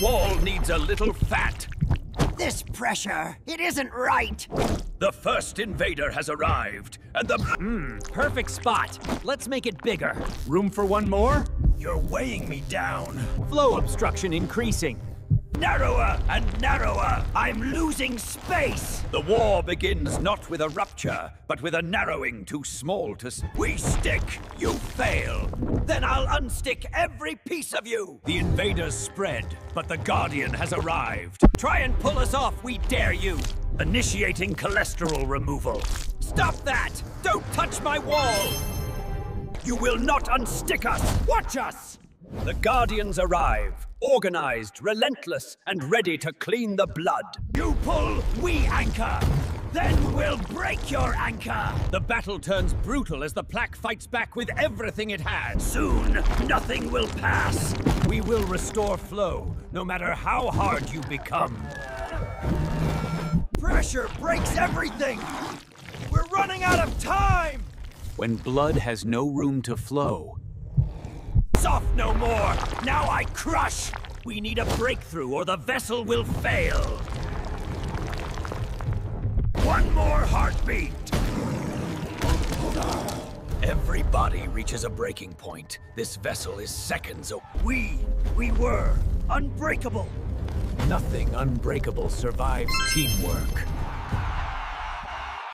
wall needs a little fat. This pressure, it isn't right. The first invader has arrived, and the... perfect spot. Let's make it bigger. Room for one more? You're weighing me down. Flow obstruction increasing. Narrower and narrower. I'm losing space. The war begins not with a rupture, but with a narrowing too small to... We stick, you fail. Then I'll unstick every piece of you. The invaders spread, but the Guardian has arrived. Try and pull us off, we dare you. Initiating cholesterol removal. Stop that! Don't touch my wall! You will not unstick us! Watch us! The Guardians arrive, organized, relentless, and ready to clean the blood. You pull, we anchor. Then we'll break your anchor. The battle turns brutal as the plaque fights back with everything it has. Soon, nothing will pass. We will restore flow, no matter how hard you become. Pressure breaks everything. We're running out of time. When blood has no room to flow, soft no more! Now I crush! We need a breakthrough or the vessel will fail! One more heartbeat! Everybody reaches a breaking point. This vessel is seconds away. We were unbreakable! Nothing unbreakable survives teamwork.